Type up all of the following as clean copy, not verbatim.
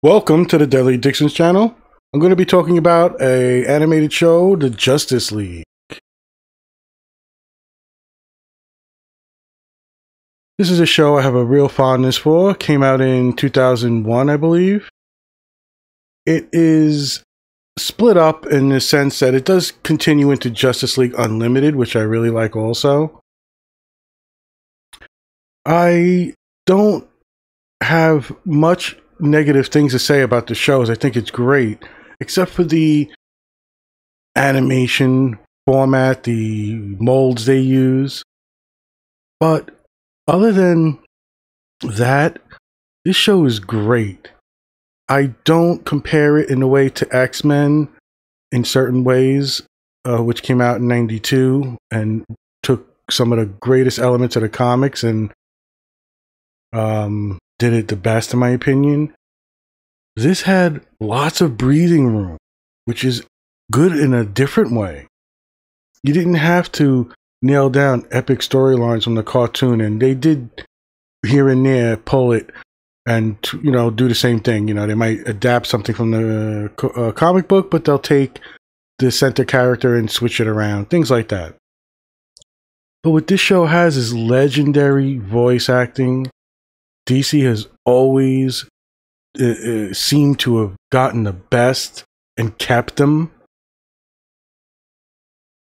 Welcome to the Deadly Addictions channel. I'm going to be talking about an animated show, The Justice League. This is a show I have a real fondness for. It came out in 2001, I believe. It is split up in the sense that it does continue into Justice League Unlimited, which I really like also. I don't have much negative things to say about the shows. I think it's great, except for the animation format, the molds they use. But other than that, this show is great. I don't compare it in a way to X-Men in certain ways, which came out in '92 and took some of the greatest elements of the comics and did it the best, in my opinion. This had lots of breathing room, which is good in a different way. You didn't have to nail down epic storylines from the cartoon, and they did here and there pull it and, you know, do the same thing. You know, they might adapt something from the comic book, but they'll take the center character and switch it around, things like that. But what this show has is legendary voice acting. DC has always seemed to have gotten the best and kept them.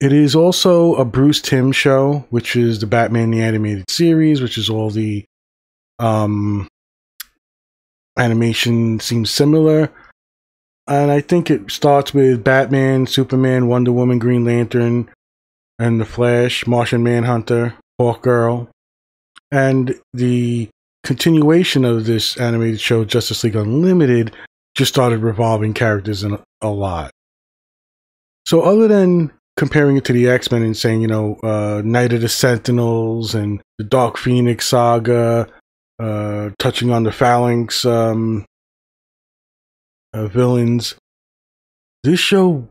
It is also a Bruce Timm show, which is the Batman the Animated Series, which is all the animation seems similar. And I think it starts with Batman, Superman, Wonder Woman, Green Lantern, and The Flash, Martian Manhunter, Hawkgirl, and the continuation of this animated show, Justice League Unlimited, just started revolving characters in a lot. So other than comparing it to the X-Men and saying, you know, Night of the Sentinels and the Dark Phoenix Saga, touching on the Phalanx villains, this show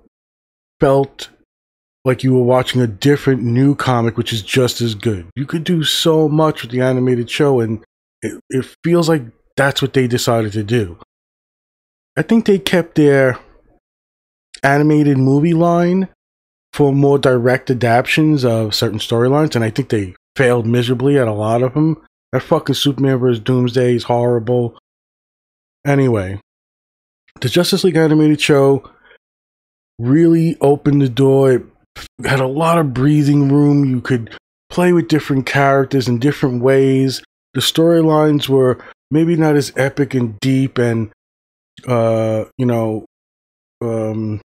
felt like you were watching a different new comic, which is just as good. You could do so much with the animated show, and it feels like that's what they decided to do. I think they kept their animated movie line for more direct adaptions of certain storylines, and I think they failed miserably at a lot of them. That fucking Superman vs. Doomsday is horrible. Anyway, the Justice League animated show really opened the door. It had a lot of breathing room. You could play with different characters in different ways. The storylines were maybe not as epic and deep and, you know, have an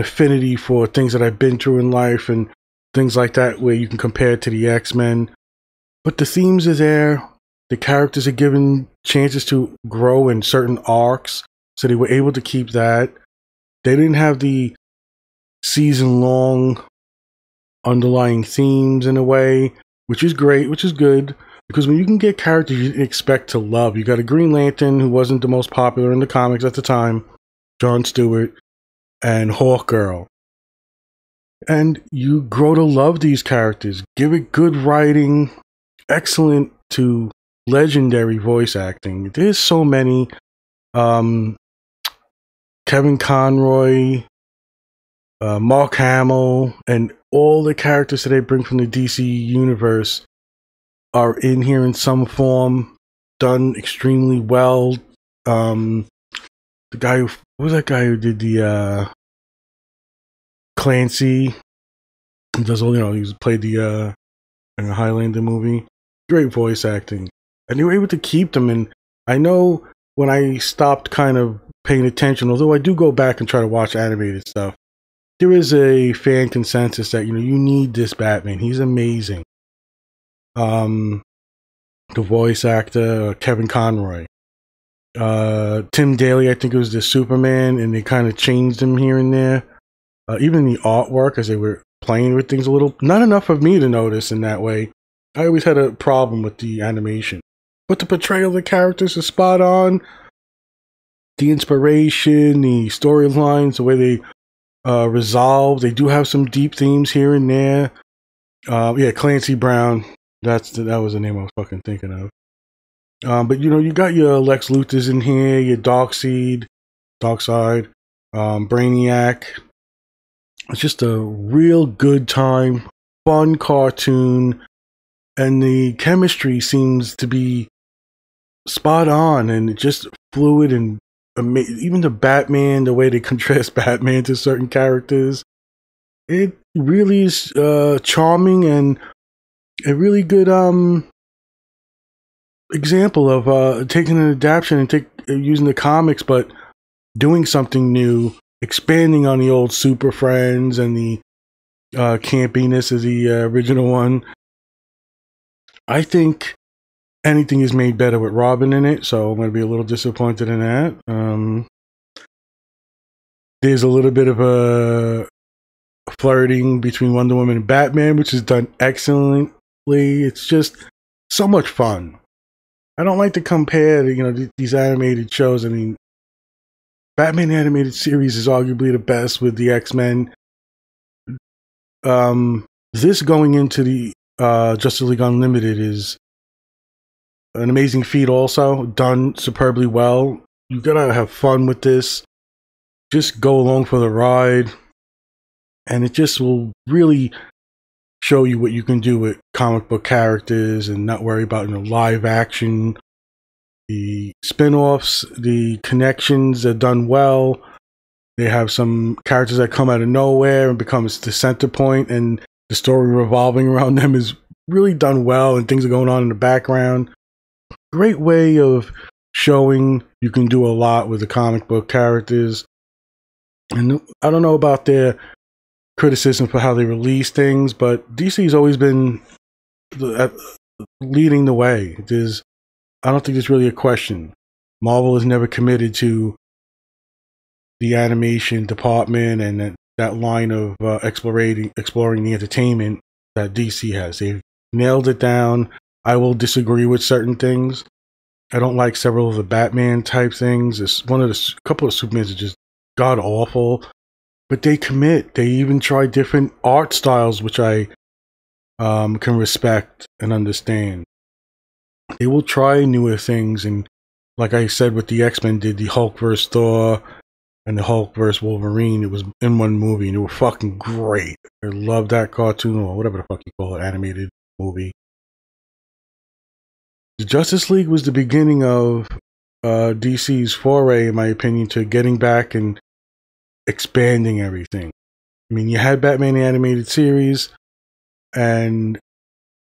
affinity for things that I've been through in life and things like that, where you can compare it to the X-Men. But the themes are there. The characters are given chances to grow in certain arcs, so they were able to keep that. They didn't have the season-long underlying themes in a way, which is great, which is good, because when you can get characters you didn't expect to love, you got a Green Lantern who wasn't the most popular in the comics at the time, John Stewart, and Hawkgirl. And you grow to love these characters. Give it good writing, excellent to legendary voice acting. There's so many. Kevin Conroy, Mark Hamill, and all the characters that they bring from the DC universe are in here in some form, done extremely well. The guy who, what was that guy who did the Clancy? He does all, you know, he's played the in the Highlander movie. Great voice acting, and they were able to keep them. And I know when I stopped kind of paying attention, although I do go back and try to watch animated stuff, there is a fan consensus that, you know, you need this Batman. He's amazing. The voice actor, Kevin Conroy. Tim Daly, I think it was the Superman, and they kind of changed him here and there. Even the artwork, as they were playing with things a little. Not enough of me to notice in that way. I always had a problem with the animation. But the portrayal of the characters is spot on. The inspiration, the storylines, the way they resolve. They do have some deep themes here and there. Yeah, Clancy Brown. That was the name I was fucking thinking of. But you know, you got your Lex Luthors in here, your Darkseid, Brainiac. It's just a real good time, fun cartoon, and the chemistry seems to be spot on and just fluid and amazing. Even the Batman, the way they contrast Batman to certain characters, it really is charming and a really good example of taking an adaptation and using the comics, but doing something new, expanding on the old Super Friends and the campiness of the original one. I think anything is made better with Robin in it, so I'm going to be a little disappointed in that. There's a little bit of a flirting between Wonder Woman and Batman, which is done excellently. It's just so much fun. I don't like to compare, you know, these animated shows. I mean, Batman the Animated Series is arguably the best with the X-Men. This going into the Justice League Unlimited is an amazing feat also, done superbly well. You gotta have fun with this. Just go along for the ride. And it just will really show you what you can do with comic book characters and not worry about, you know, live action. The spin-offs, the connections are done well. They have some characters that come out of nowhere and becomes the center point, and the story revolving around them is really done well, and things are going on in the background. Great way of showing you can do a lot with the comic book characters. And I don't know about their criticism for how they release things, but DC's always been leading the way. I don't think it's really a question. Marvel has never committed to the animation department and that line of exploring the entertainment that DC has. They've nailed it down. I will disagree with certain things. I don't like several of the Batman type things. It's a couple of Supermans are just god awful, but they commit. They even try different art styles, which I can respect and understand. They will try newer things, and like I said, what the X-Men did, the Hulk vs. Thor and the Hulk vs. Wolverine, it was in one movie, and they were fucking great. I love that cartoon, or whatever the fuck you call it, animated movie. The Justice League was the beginning of DC's foray, in my opinion, to getting back and expanding everything. I mean, you had Batman the Animated Series, and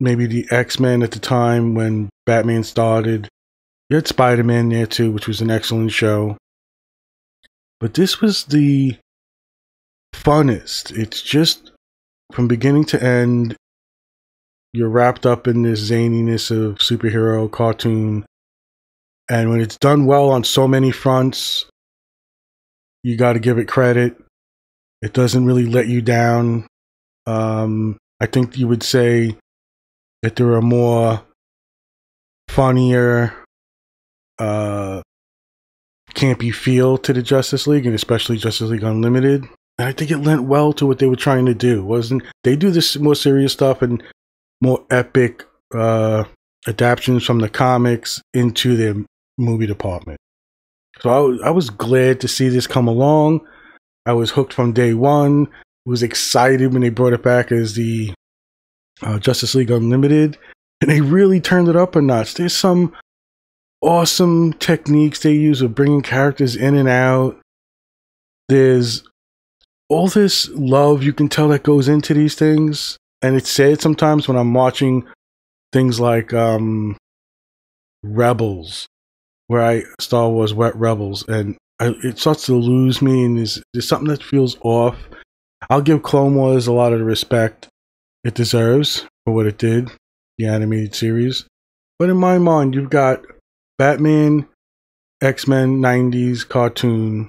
maybe the X-Men at the time when Batman started. You had Spider-Man there too, which was an excellent show. But this was the funnest. It's just from beginning to end, you're wrapped up in this zaniness of superhero cartoon. And when it's done well on so many fronts, you got to give it credit. It doesn't really let you down. I think you would say that there are more funnier, campy feel to the Justice League, and especially Justice League Unlimited. And I think it lent well to what they were trying to do. They do this more serious stuff and more epic adaptions from the comics into their movie department. So I was glad to see this come along. I was hooked from day one. Was excited when they brought it back as the Justice League Unlimited, and they really turned it up a notch. There's some awesome techniques they use of bringing characters in and out. There's all this love you can tell that goes into these things, and it's sad sometimes when I'm watching things like Rebels, Star Wars Rebels, and it starts to lose me, and there's something that feels off. I'll give Clone Wars a lot of the respect it deserves for what it did, the animated series. But in my mind, you've got Batman, X-Men 90s cartoon,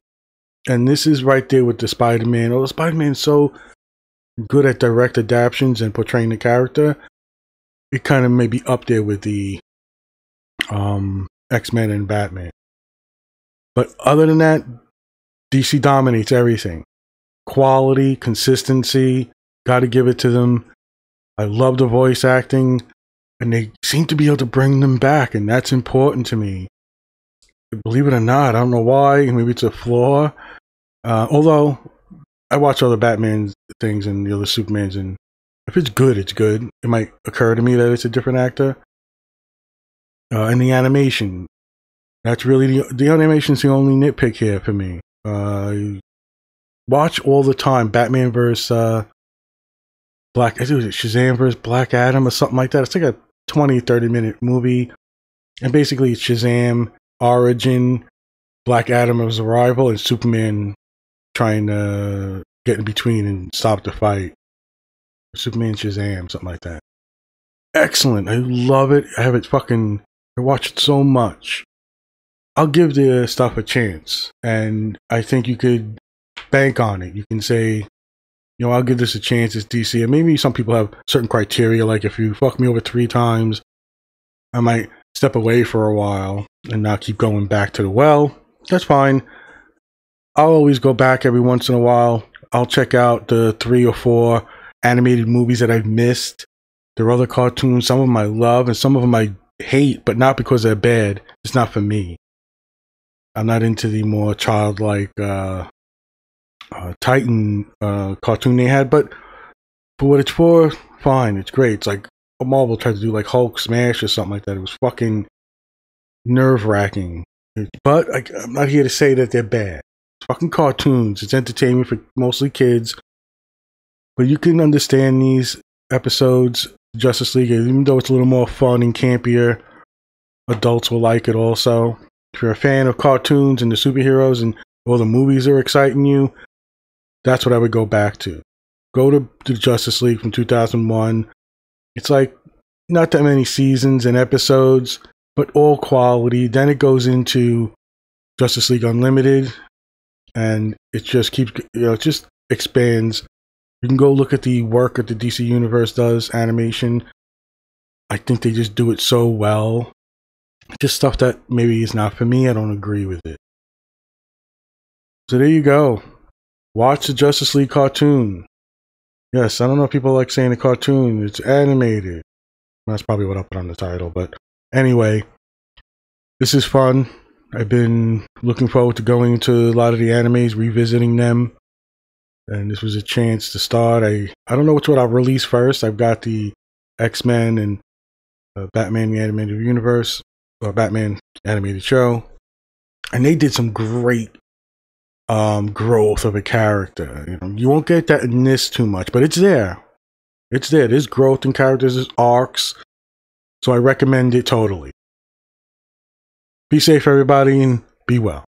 and this is right there with the Spider-Man. Although Spider-Man's so good at direct adaptions and portraying the character, it kind of may be up there with the X-Men and Batman. But other than that, DC dominates everything. Quality, consistency, got to give it to them. I love the voice acting. and they seem to be able to bring them back, and that's important to me. Believe it or not, I don't know why. Maybe it's a flaw. Although I watch all the Batman things and the other Supermans, and if it's good, it's good. It might occur to me that it's a different actor. And the animation. That's really the animation's the only nitpick here for me. Watch all the time Batman versus Shazam versus Black Adam or something like that. It's like a 20-30 minute movie, and basically it's Shazam origin, Black Adam's arrival, and Superman trying to get in between and stop the fight. Superman Shazam, something like that. Excellent. I love it. I have it fucking, I watch it so much. I'll give the stuff a chance, and I think you could bank on it. You can say, you know, I'll give this a chance, it's DC. And maybe some people have certain criteria, like if you fuck me over 3 times, I might step away for a while and not keep going back to the well. That's fine. I'll always go back every once in a while. I'll check out the 3 or 4 animated movies that I've missed. There are other cartoons, some of them I love and some of them I hate, but not because they're bad. It's not for me. I'm not into the more childlike Titan cartoon they had, but for what it's for, fine, it's great. It's like Marvel tried to do like Hulk Smash or something like that. It was fucking nerve-wracking. But I'm not here to say that they're bad. It's fucking cartoons. It's entertainment for mostly kids. But you can understand these episodes, Justice League, even though it's a little more fun and campier. Adults will like it also. If you're a fan of cartoons and the superheroes and all the movies are exciting you, that's what I would go back to. Go to Justice League from 2001. It's like not that many seasons and episodes, but all quality. Then it goes into Justice League Unlimited, and it just keeps, you know, it just expands. You can go look at the work that the DC Universe does, animation. I think they just do it so well. Just stuff that maybe is not for me. I don't agree with it. So there you go. Watch the Justice League cartoon. Yes, I don't know if people like saying the cartoon. It's animated. That's probably what I'll put on the title. But anyway, this is fun. I've been looking forward to going into a lot of the animes, revisiting them. And this was a chance to start. I don't know which one I'll release first. I've got the X-Men and Batman the Animated Universe. Or Batman Animated Show, and they did some great growth of a character. You know, you won't get that in this too much, but it's there. It's there. There's growth in characters, there's arcs, so I recommend it totally. Be safe, everybody, and be well.